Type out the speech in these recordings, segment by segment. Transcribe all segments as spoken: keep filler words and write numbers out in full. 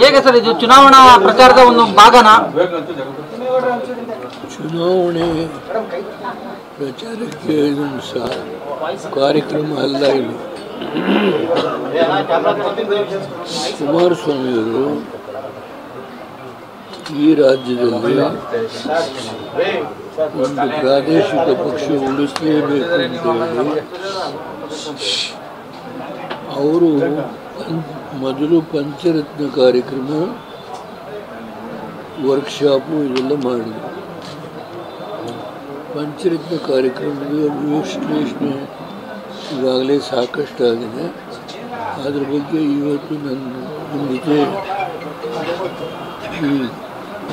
ಹೇಗೆ ಸರ್ ಇದು ಚುನಾವಣಾ ಪ್ರಚಾರದ ಒಂದು ಭಾಗನ? ಚುನಾವಣೆ ಪ್ರಚಾರಕ್ಕೆ ಇದೊಂದು ಸಹ ಕಾರ್ಯಕ್ರಮ ಅಲ್ಲ. ಇಲ್ಲಿ ಕುಮಾರಸ್ವಾಮಿಯವರು ಈ ರಾಜ್ಯದಲ್ಲಿ ಒಂದು ಪ್ರಾದೇಶಿಕ ಪಕ್ಷ ಉಳಿಸಲೇಬೇಕು ಅಂತೇಳಿ ಅವರು ಮೊದಲು ಪಂಚರತ್ನ ಕಾರ್ಯಕ್ರಮ, ವರ್ಕ್ಶಾಪು ಇದೆಲ್ಲ ಮಾಡಿದರು. ಪಂಚರತ್ನ ಕಾರ್ಯಕ್ರಮದ ವಿಶ್ಲೇಷಣೆ ಈಗಾಗಲೇ ಸಾಕಷ್ಟಾಗಿದೆ. ಅದ್ರ ಬಗ್ಗೆ ಇವತ್ತು ನನ್ನ ನಿಮಗೆ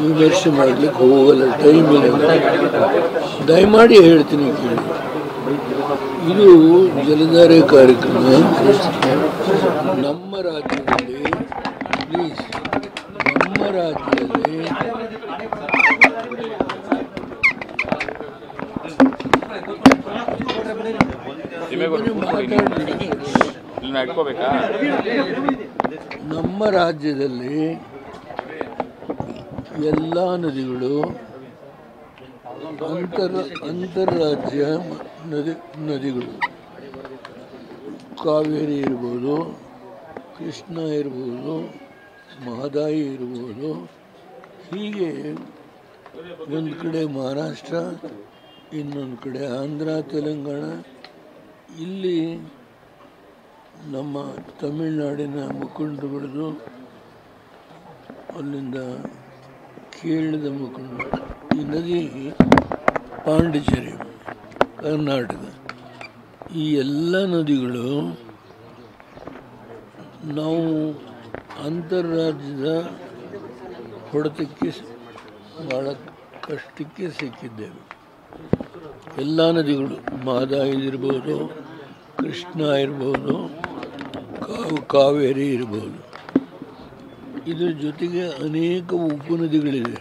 ವಿಮರ್ಶೆ ಮಾಡಲಿಕ್ಕೆ ಹೋಗಲ್ಲ, ಟೈಮ್ ಇಲ್ಲ. ದಯಮಾಡಿ ಹೇಳ್ತೀನಿ ಕೇಳಿ. ಇದು ಜಲಧಾರೆ ಕಾರ್ಯಕ್ರಮ ನಮ್ಮ ರಾಜ್ಯದಲ್ಲಿ, ಪ್ಲೀಸ್ ನಮ್ಮ ರಾಜ್ಯದಲ್ಲಿ ನಮ್ಮ ರಾಜ್ಯದಲ್ಲಿ ಎಲ್ಲ ನದಿಗಳು ಅಂತರ ಅಂತರರಾಜ್ಯ ನದಿ ನದಿಗಳು ಕಾವೇರಿ ಇರ್ಬೋದು, ಕೃಷ್ಣ ಇರ್ಬೋದು, ಮಹದಾಯಿ ಇರ್ಬೋದು, ಹೀಗೆ ಒಂದು ಕಡೆ ಮಹಾರಾಷ್ಟ್ರ, ಇನ್ನೊಂದು ಕಡೆ ಆಂಧ್ರ, ತೆಲಂಗಾಣ, ಇಲ್ಲಿ ನಮ್ಮ ತಮಿಳುನಾಡಿನ ಮುಖಂಡರುಗಳದು, ಅಲ್ಲಿಂದ ಕೇರಳದ ಮುಖಂಡರು, ಈ ನದಿ ಪಾಂಡಿಚೇರಿ ಕರ್ನಾಟಕ, ಈ ಎಲ್ಲ ನದಿಗಳು ನಾವು ಅಂತರರಾಜ್ಯದ ಹೊಡೆತಕ್ಕೆ ಭಾಳ ಕಷ್ಟಕ್ಕೆ ಸಿಕ್ಕಿದ್ದೇವೆ. ಎಲ್ಲ ನದಿಗಳು, ಮಹದಾಯಿ ಇರ್ಬೋದು, ಕೃಷ್ಣ ಇರ್ಬೋದು, ಕಾವು ಕಾವೇರಿ ಇರ್ಬೋದು, ಇದ್ರ ಜೊತೆಗೆ ಅನೇಕ ಉಪನದಿಗಳಿವೆ.